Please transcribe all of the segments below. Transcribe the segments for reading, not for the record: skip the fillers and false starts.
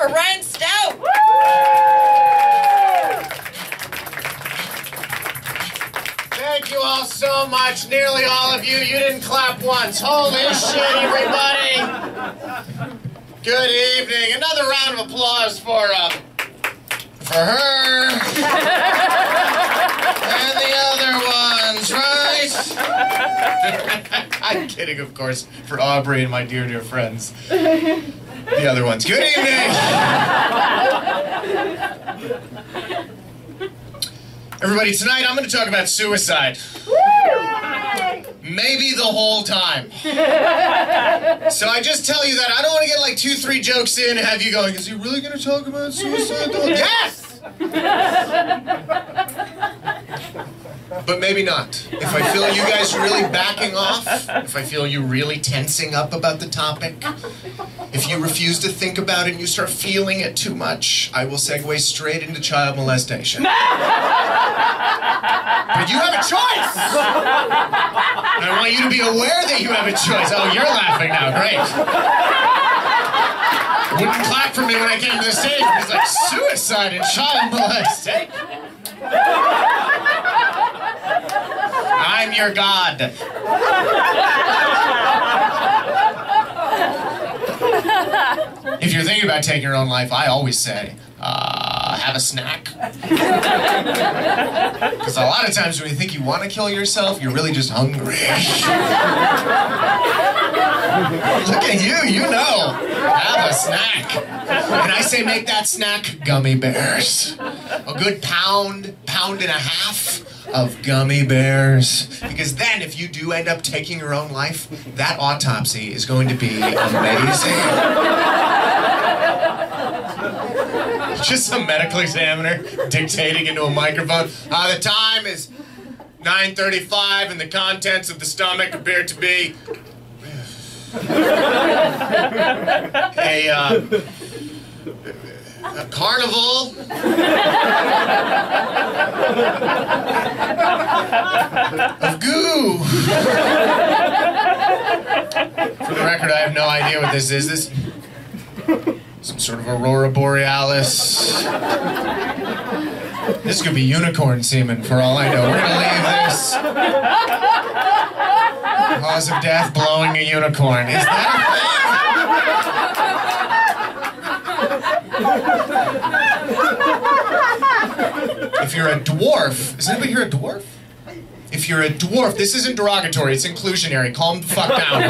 for Ryan Stout. Thank you all so much, nearly all of you. You didn't clap once. Holy shit, everybody. Good evening. Another round of applause for her. And the other ones, right? I'm kidding, of course, for Aubrey and my dear, dear friends. The other ones. Good evening! Everybody, tonight I'm going to talk about suicide. Maybe the whole time. So I just tell you that I don't want to get like 2-3 jokes in and have you going, is he really going to talk about suicide? Yes! But maybe not. If I feel you guys really backing off, if I feel you really tensing up about the topic, if you refuse to think about it and you start feeling it too much, I will segue straight into child molestation. But you have a choice! And I want you to be aware that you have a choice. Oh, you're laughing now, great. Wouldn't clap for me when I came to the stage because like suicide and child molestation. I'm your God. If you're thinking about taking your own life, I always say, have a snack. Because a lot of times when you think you want to kill yourself, you're really just hungry. Look at you, you know. Have a snack. And I say make that snack gummy bears. A good pound, pound and a half of gummy bears. Because then if you do end up taking your own life, that autopsy is going to be amazing. Just a medical examiner dictating into a microphone. The time is 9:35 and the contents of the stomach appear to be a carnival. Of goo. For the record, I have no idea what this is. This some sort of aurora borealis. This could be unicorn semen for all I know. We're gonna leave this. Cause of death, blowing a unicorn. Is that a thing? If you're a dwarf, is anybody here a dwarf? If you're a dwarf, this isn't derogatory, it's inclusionary. Calm the fuck down.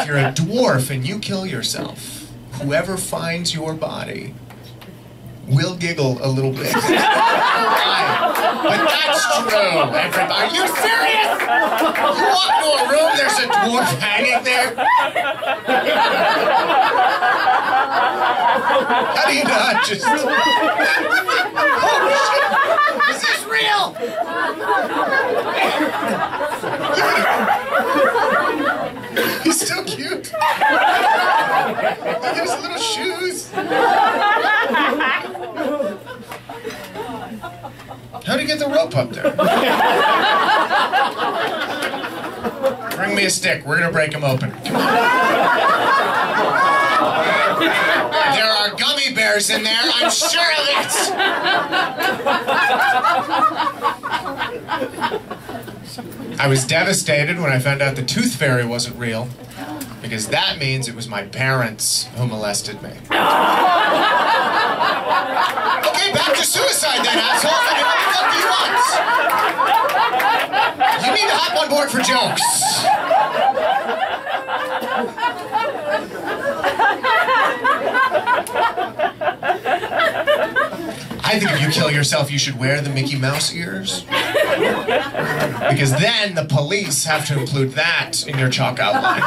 If you're a dwarf and you kill yourself, whoever finds your body will giggle a little bit. But that's true, everybody. Are you serious? You walk into a room, there's a dwarf hanging there. How do you not just... Oh, shit! Is this real? He's so cute. Look at his little shoes. How'd you get the rope up there? Bring me a stick. We're gonna break him open. There are gummy bears in there. I'm sure of it. I was devastated when I found out the tooth fairy wasn't real, because that means it was my parents who molested me. Okay, back to suicide then, assholes. I mean, what the fuck do you want? You need to hop on board for jokes. I think if you kill yourself, you should wear the Mickey Mouse ears. Because then the police have to include that in your chalk outline.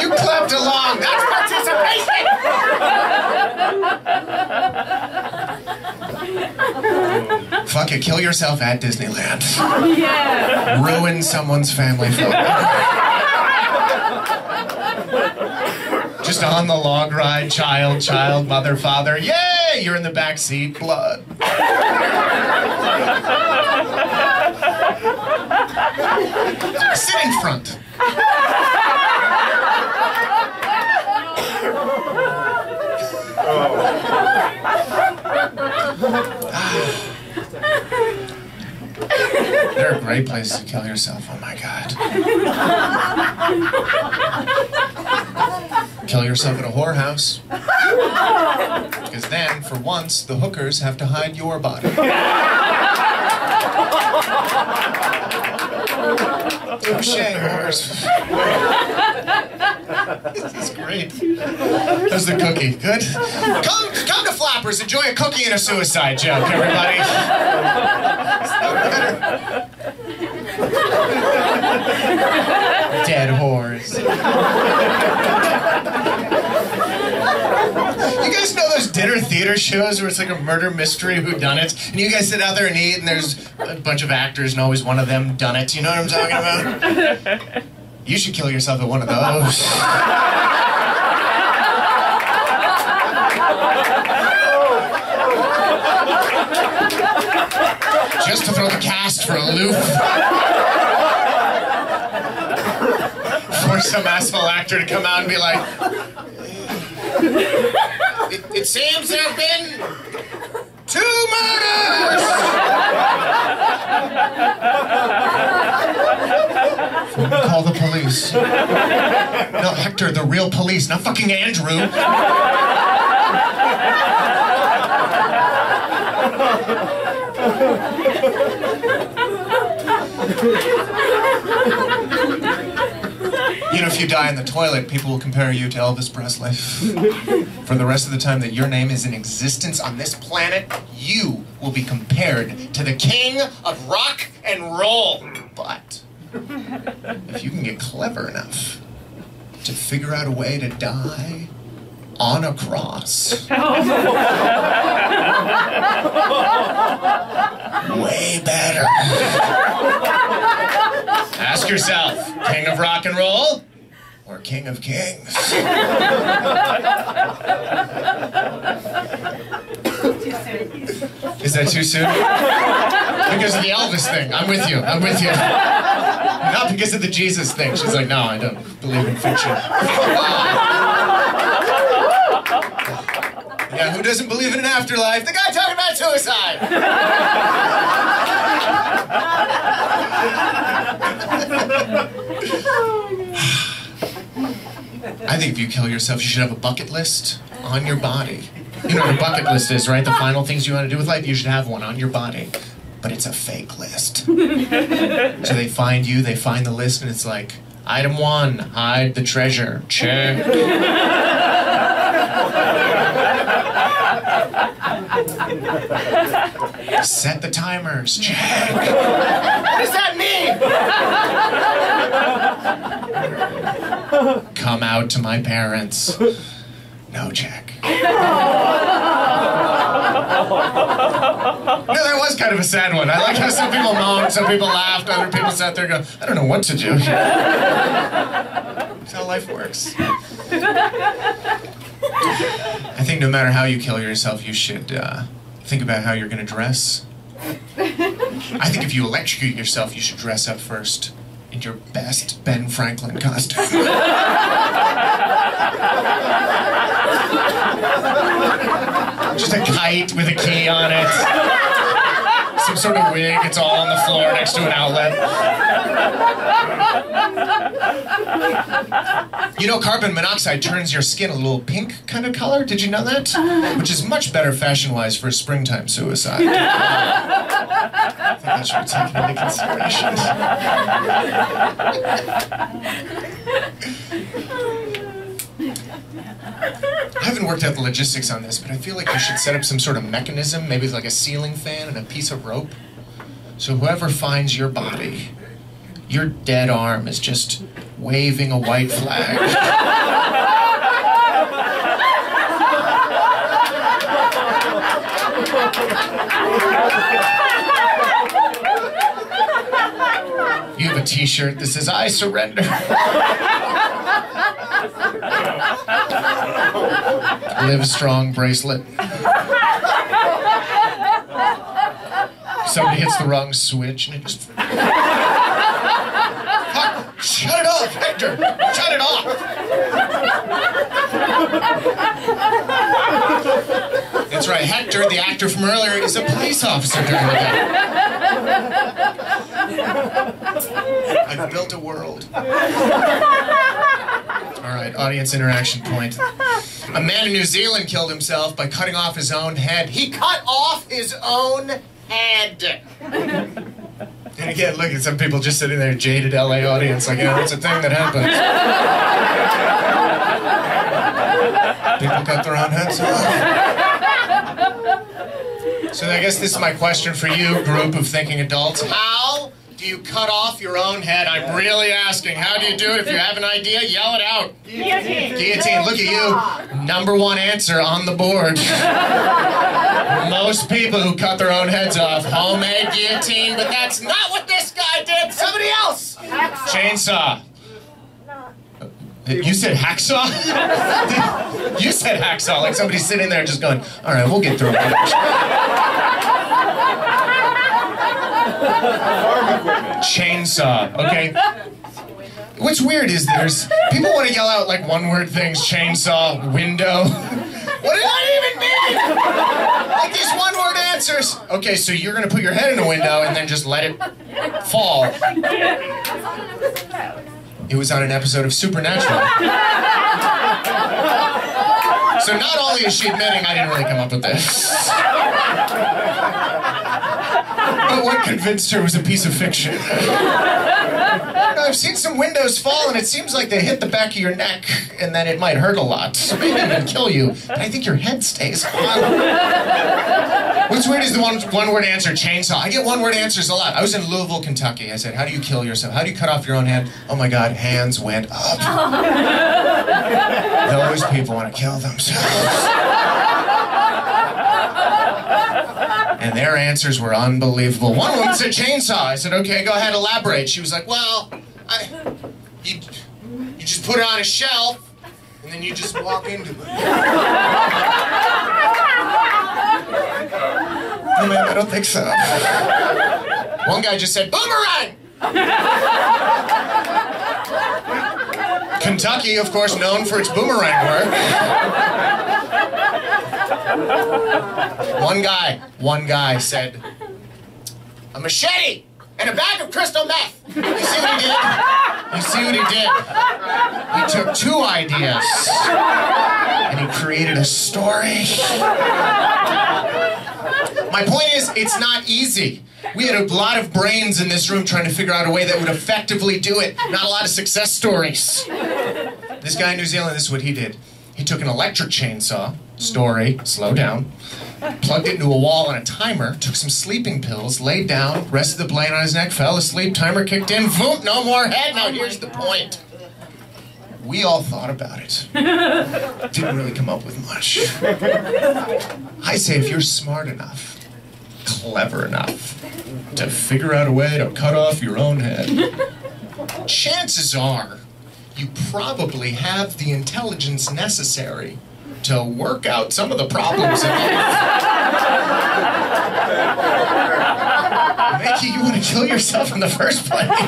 You clapped along. That's participation. Fuck it. Kill yourself at Disneyland. Yeah. Ruin someone's family photo. Just on the log ride, child, mother, father. Yay! You're in the back seat, blood. Sit in front. There are great places to kill yourself, oh my God. Kill yourself at a whorehouse. Because then, for once, the hookers have to hide your body. Touché, whores. This is great. There's the cookie. Good. Come to Flappers. Enjoy a cookie and a suicide joke, everybody. Dead whores. You guys know those dinner theater shows where it's like a murder mystery whodunit, and you guys sit out there and eat, and there's a bunch of actors, and always one of them done it. You know what I'm talking about? You should kill yourself at one of those. Just to throw the cast for a loop. For some asshole actor to come out and be like, it seems there have been 2 murders! So call the police. No, Hector, the real police, not fucking Andrew. You know, if you die in the toilet, people will compare you to Elvis Presley. For the rest of the time that your name is in existence on this planet, you will be compared to the king of rock and roll. But if you can get clever enough to figure out a way to die on a cross, way better. Ask yourself, king of rock and roll or king of kings? Is that too soon? Because of the Elvis thing. I'm with you. Not because of the Jesus thing. She's like, no, I don't believe in fiction. Yeah, who doesn't believe in an afterlife? The guy talking about suicide! I think if you kill yourself, you should have a bucket list on your body. You know what a bucket list is, right? The final things you want to do with life, you should have one on your body. But it's a fake list. So they find you, they find the list, and it's like, item 1, hide the treasure. Check. Set the timers. Check. What does that mean? Come out to my parents. No, check. No, that was kind of a sad one. I like how some people moaned, some people laughed, other people sat there and go, I don't know what to do. That's how life works. I think no matter how you kill yourself, you should think about how you're going to dress. I think if you electrocute yourself, you should dress up first in your best Ben Franklin costume. Just a kite with a key on it. Some sort of wig, it's all on the floor next to an outlet. You know, carbon monoxide turns your skin a little pink kind of color, did you know that? Which is much better fashion-wise for a springtime suicide. I think that should be taken into consideration. I haven't worked out the logistics on this, but I feel like we should set up some sort of mechanism, maybe like a ceiling fan and a piece of rope. So whoever finds your body, your dead arm is just waving a white flag. You have a t-shirt that says, I surrender. Live strong bracelet. Somebody hits the wrong switch and it just... Fuck, shut it off, Hector! Shut it off! That's right, Hector, the actor from earlier, is a police officer during the day. I've built a world. Alright, audience interaction point. A man in New Zealand killed himself by cutting off his own head. He cut off his own head. And again, look at some people just sitting there, jaded LA audience, like, yeah, it's a thing that happens. People cut their own heads off. So I guess this is my question for you, group of thinking adults. How do you cut off your own head? I'm really asking. How do you do it? If you have an idea, yell it out. Guillotine. Guillotine. Look at you. Number one answer on the board. Most people who cut their own heads off, homemade guillotine, but that's not what this guy did. Somebody else. Hacksaw. Chainsaw. No. You said hacksaw? You said hacksaw, like somebody's sitting there just going, all right, we'll get through it. Chainsaw, okay. What's weird is there's, people want to yell out like one word things, chainsaw, window. What did that even mean? Like these one word answers. Okay, so you're gonna put your head in the window and then just let it fall. It was on an episode of Supernatural. So not only is she admitting I didn't really come up with this, but what convinced her was a piece of fiction. I've seen some windows fall, and it seems like they hit the back of your neck, and then it might hurt a lot. So maybe it'll kill you, but I think your head stays on. What's weird is the one-word answer, chainsaw. I get one-word answers a lot. I was in Louisville, Kentucky. I said, how do you kill yourself? How do you cut off your own hand? Oh my God, hands went up. Those people want to kill themselves. And their answers were unbelievable. One woman said chainsaw. I said, okay, go ahead, elaborate. She was like, well, you just put it on a shelf, and then you just walk into it. Oh, man, I don't think so. One guy just said, boomerang! Kentucky, of course, known for its boomerang work. One guy said, a machete and a bag of crystal meth. You see what he did? You see what he did? He took two ideas and he created a story. My point is, it's not easy. We had a lot of brains in this room trying to figure out a way that would effectively do it. Not a lot of success stories. This guy in New Zealand, this is what he did. He took an electric chainsaw, story, slow down, plugged it into a wall on a timer, took some sleeping pills, laid down, rested the blanket on his neck, fell asleep, timer kicked in, boom, no more head. Now here's the point. We all thought about it. Didn't really come up with much. I say if you're smart enough, clever enough, to figure out a way to cut off your own head, chances are you probably have the intelligence necessary to work out some of the problems in life. Mickey, you want to kill yourself in the first place.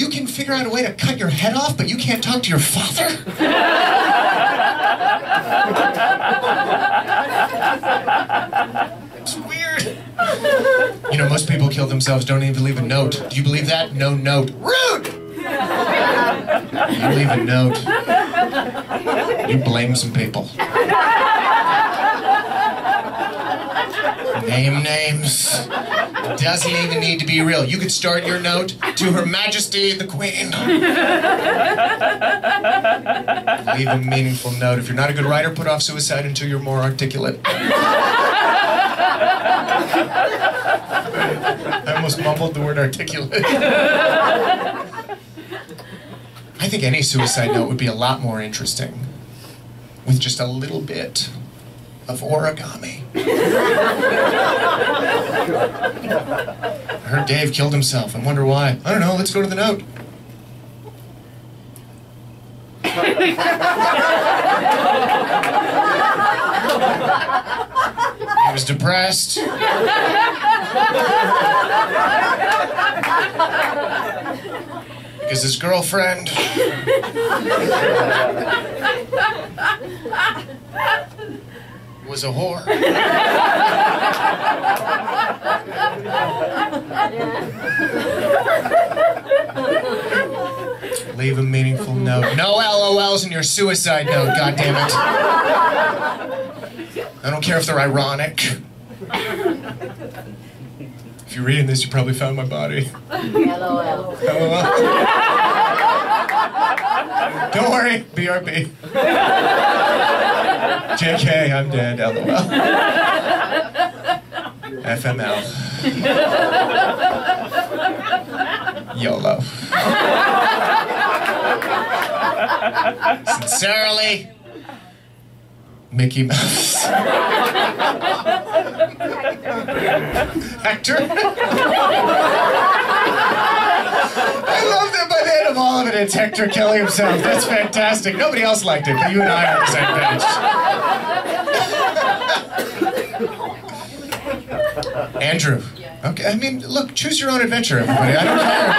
You can figure out a way to cut your head off, but you can't talk to your father? It's weird. You know, most people kill themselves, don't even leave a note. Do you believe that? No note. Rude! You leave a note. You blame some people. Name names. Doesn't even need to be real. You could start your note, to Her Majesty the Queen. Leave a meaningful note. If you're not a good writer, put off suicide until you're more articulate. I almost mumbled the word articulate. I think any suicide note would be a lot more interesting with just a little bit of origami. I heard Dave killed himself. I wonder why. I don't know. Let's go to the note. I was depressed. Because his girlfriend... was a whore. Leave a meaningful note. No LOLs in your suicide note, goddammit. I don't care if they're ironic. If you're reading this, you probably found my body. LOL. LOL. Don't worry, BRB. JK, I'm dead, LOL. FML. YOLO. Sincerely, Mickey Mouse. Hector. I love that by the end of all of it, it's Hector killing himself. That's fantastic. Nobody else liked it, but you and I are on the same page. Andrew. Okay, I mean, look, choose your own adventure, everybody. I don't care.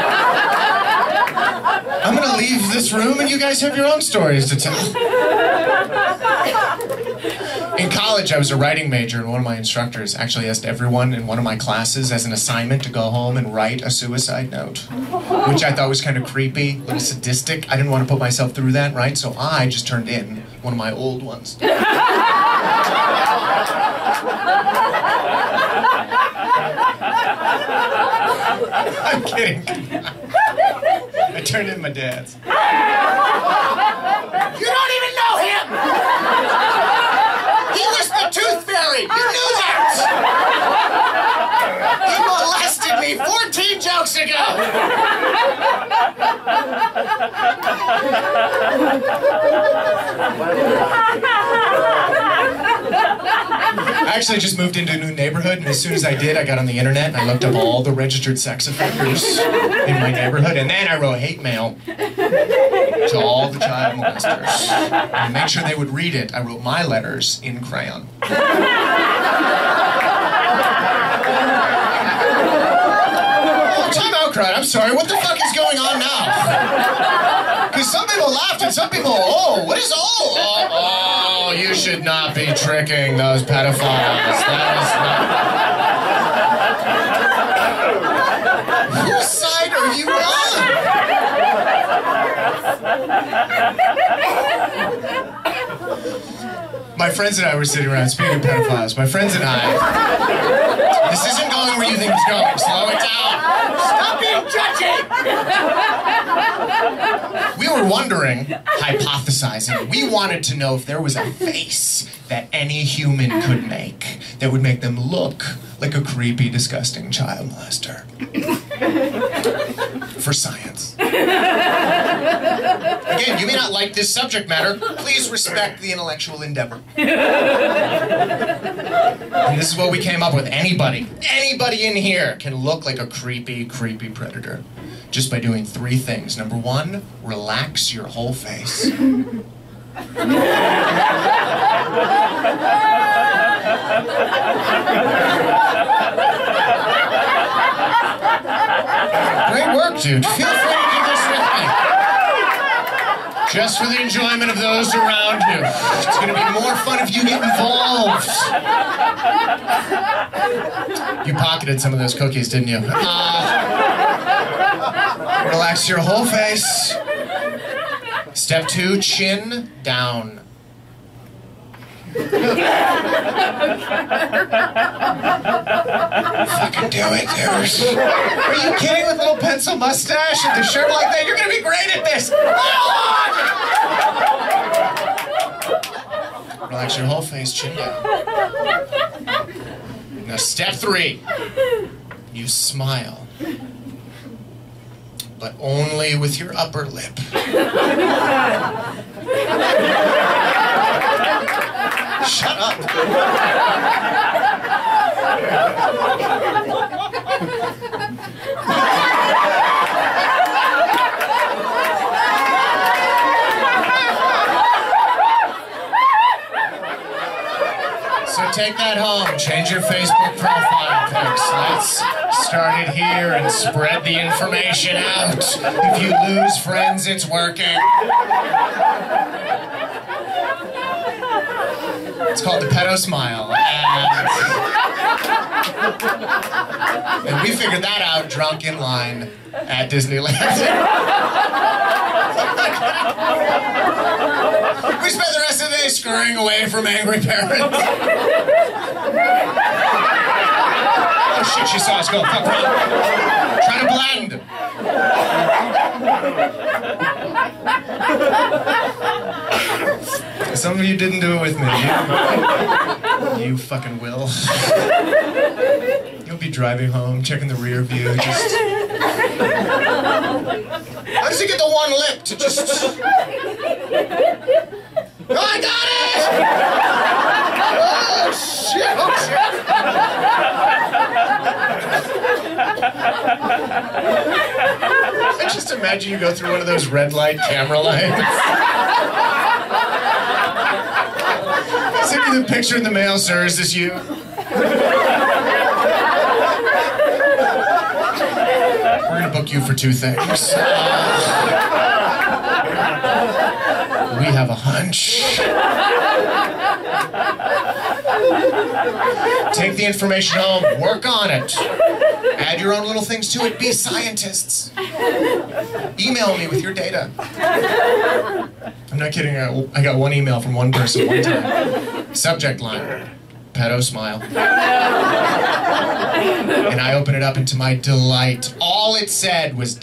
I'm gonna leave this room and you guys have your own stories to tell. In college, I was a writing major, and one of my instructors actually asked everyone in one of my classes as an assignment to go home and write a suicide note, which I thought was kind of creepy, a little sadistic. I didn't want to put myself through that, right? So I just turned in one of my old ones. I'm kidding. I turned in my dad's. You don't even know him! He was the tooth fairy! You knew that! He molested me 14 jokes ago! I actually just moved into a new neighborhood, and as soon as I did, I got on the internet and I looked up all the registered sex offenders in my neighborhood, and then I wrote hate mail to all the child molesters. And to make sure they would read it, I wrote my letters in crayon. Oh, time out, crowd. I'm sorry. What the fuck is going on now? Because some people laughed and some people, oh, what is all? Oh, you should not be tricking those pedophiles. That is not... Whose side are you on? My friends and I were sitting around speaking of pedophiles. My friends and I... This isn't going where you think it's going. Slow it down. Stop being judgy! We were wondering, hypothesizing, we wanted to know if there was a face that any human could make that would make them look like a creepy, disgusting child molester. For science. Again, you may not like this subject matter. Please respect the intellectual endeavor. And this is what we came up with. Anybody, anybody in here can look like a creepy, creepy predator just by doing three things. Number one, relax your whole face. Great work, dude. Feel free to do this with me. Just for the enjoyment of those around you. It's going to be more fun if you get involved. You pocketed some of those cookies, didn't you? Relax your whole face. Step two, chin down. Fucking do it, dude. Are you kidding with little pencil mustache and the shirt like that? You're gonna be great at this! Hold on! Relax your whole face, chin down. Now step three. You smile. But only with your upper lip. Shut up! So take that home, change your Facebook profile pics. Let's start it here and spread the information out. If you lose friends, it's working. It's called the pedo smile, and we figured that out drunk in line at Disneyland. We spent the rest of the day scurrying away from angry parents. Oh shit, she saw us go, fuck around. Try to blend. Some of you didn't do it with me. You fucking will. You'll be driving home, checking the rear view, just... How does he get the one lip to just... Oh, I got it! Oh, shit! Oh, shit! I just imagine you go through one of those red light camera lights. Send me the picture in the mail, sir. Is this you? We're gonna book you for 2 things. We have a hunch. Take the information home, work on it. Add your own little things to it. Be scientists. Email me with your data. I'm not kidding, I got one email from one person one time. Subject line, pedo smile. And I open it up, and to my delight, all it said was ...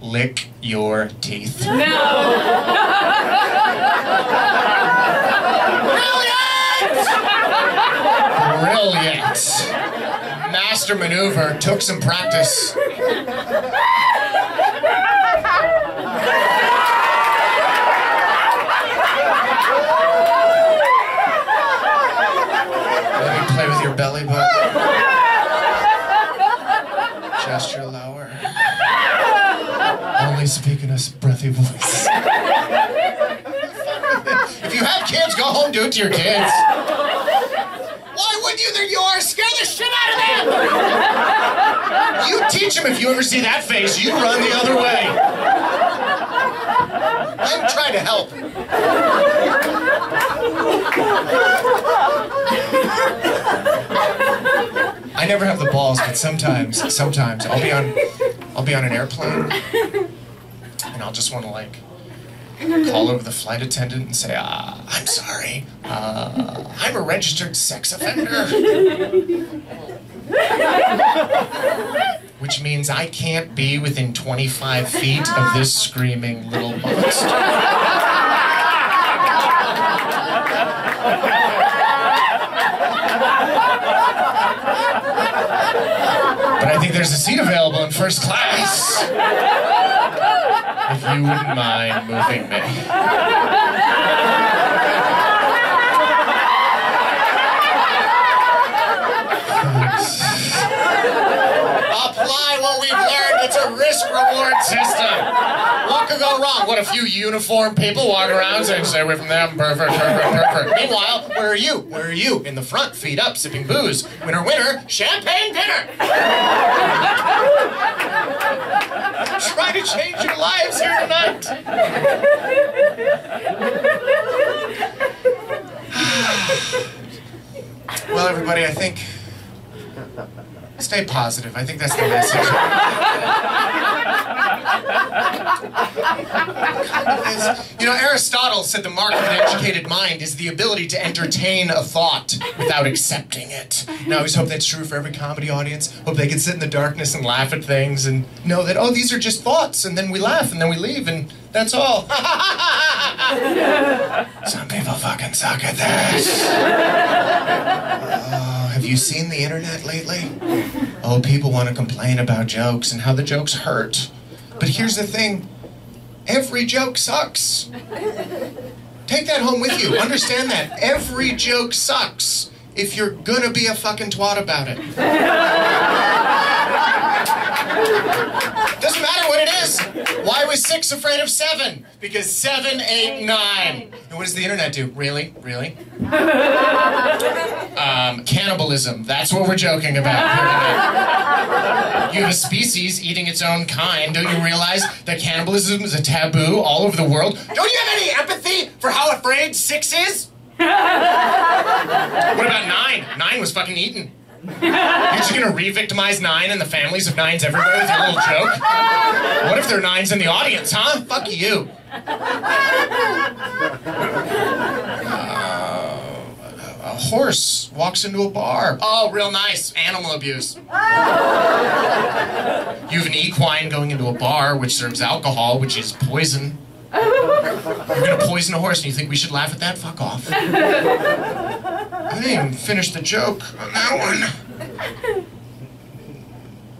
lick your teeth. No! Brilliant! Master maneuver, took some practice. Belly button. Gesture lower. Only speak in a breathy voice. If you have kids, go home, do it to your kids. Why wouldn't you? They're yours. Scare the shit out of them. You teach them. If you ever see that face, you run the other way. I'm trying to help. I never have the balls, but sometimes I'll be on an airplane, and I'll just want to like call over the flight attendant and say, I'm sorry, I'm a registered sex offender, which means I can't be within 25 feet of this screaming little monster. But I think there's a seat available in first class. If you wouldn't mind moving me. Apply what we've learned. It's a risk-reward system. What could go wrong? What, a few uniformed people walk around saying, stay away from them, pervert. Meanwhile, where are you? Where are you? In the front, feet up, sipping booze. Winner, winner, champagne dinner. Try to change your lives here tonight. Well, everybody, I think... Stay positive. I think that's the message. You know, Aristotle said the mark of an educated mind is the ability to entertain a thought without accepting it. And I always hope that's true for every comedy audience. Hope they can sit in the darkness and laugh at things and know that, oh, these are just thoughts, and then we laugh, and then we leave, and that's all. Some people fucking suck at this. Have you seen the internet lately? Oh, people want to complain about jokes and how the jokes hurt. But here's the thing. Every joke sucks. Take that home with you. Understand that. Every joke sucks if you're gonna be a fucking twat about it. Doesn't matter what it is. Why was 6 afraid of 7? Because 7, 8, 9. And what does the internet do? Really? Really? Cannibalism. That's what we're joking about here today. You have a species eating its own kind. Don't you realize that cannibalism is a taboo all over the world? Don't you have any empathy for how afraid 6 is? What about 9? 9 was fucking eaten. You're just gonna re-victimize 9 and the families of 9s everywhere with your little joke? What if there are 9s in the audience, huh? Fuck you. A horse walks into a bar. Oh, real nice. Animal abuse. You have an equine going into a bar which serves alcohol, which is poison. You're gonna poison a horse and you think we should laugh at that? Fuck off. I didn't even finish the joke on that one.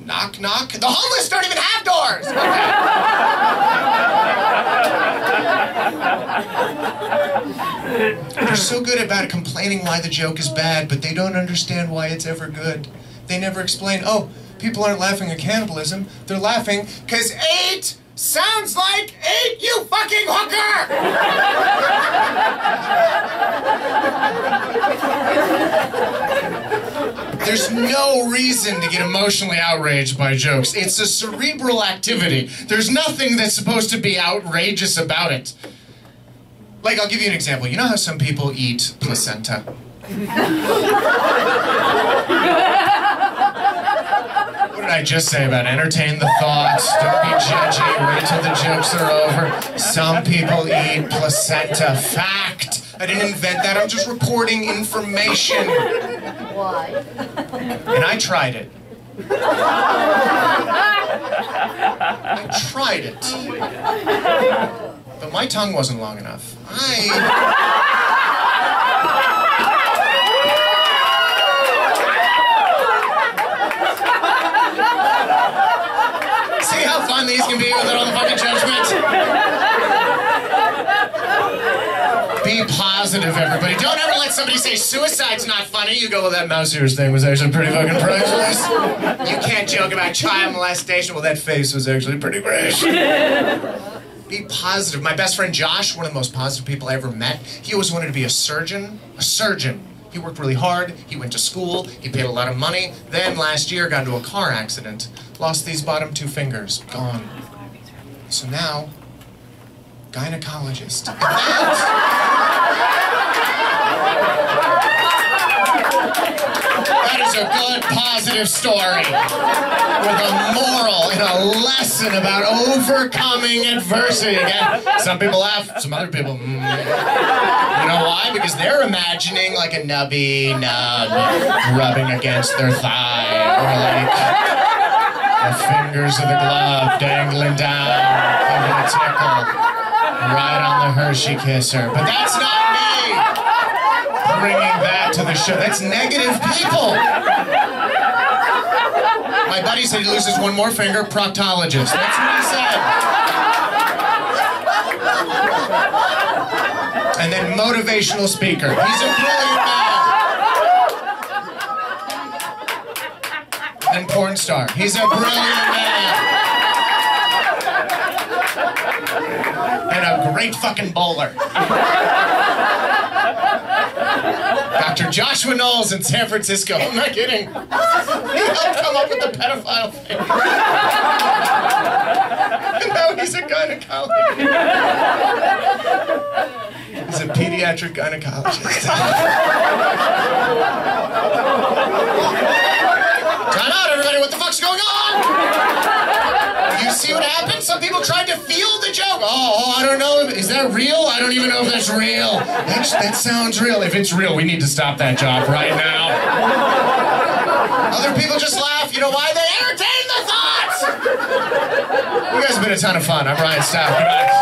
Knock, knock. The homeless don't even have doors! Okay. They're so good about complaining why the joke is bad, but they don't understand why it's ever good. They never explain, oh, people aren't laughing at cannibalism. They're laughing because 8 sounds like 8, you fucking hooker! There's no reason to get emotionally outraged by jokes. It's a cerebral activity. There's nothing that's supposed to be outrageous about it. Like, I'll give you an example. You know how some people eat placenta? What did I just say about entertain the thoughts, don't be judgy, wait till the jokes are over. Some people eat placenta. Fact! I didn't invent that, I'm just reporting information. Why? And I tried it. I tried it. But my tongue wasn't long enough. See how fun these can be without all the fucking judgment? Be positive, everybody. Don't ever let somebody say suicide's not funny. You go, well, that mouse ears thing was actually pretty fucking priceless. You can't joke about child molestation. Well, that face was actually pretty gracious. Be positive. My best friend Josh, one of the most positive people I ever met, he always wanted to be a surgeon. A surgeon. He worked really hard, he went to school, he paid a lot of money, then last year got into a car accident, lost these bottom 2 fingers, gone. So now, gynecologist. And that is a good, positive story with a moral and a lesson about overcoming adversity. Again, some people laugh, some other people, You know why? Because they're imagining like a nubby nub rubbing against their thigh, or like the fingers of the glove dangling down over the tickle, right on the Hershey kisser. But that's not me bringing that to the show. That's negative people. My buddy said he loses one more finger, proctologist. That's what he said. And then motivational speaker. He's a brilliant man. And porn star. He's a brilliant man. And a great fucking bowler. Dr. Joshua Knowles in San Francisco. I'm not kidding. He helped come up with the pedophile thing. And now he's a gynecologist. He's a pediatric gynecologist. Time out, everybody. What the fuck's going on? You see what happened? Some people tried to feel the joke. Oh, I don't know. Is that real? I don't even know if that's real. That sounds real. If it's real, we need to stop that job right now. Other people just laugh. You know why? They entertain the thoughts! You guys have been a ton of fun. I'm Ryan Stout. Good night.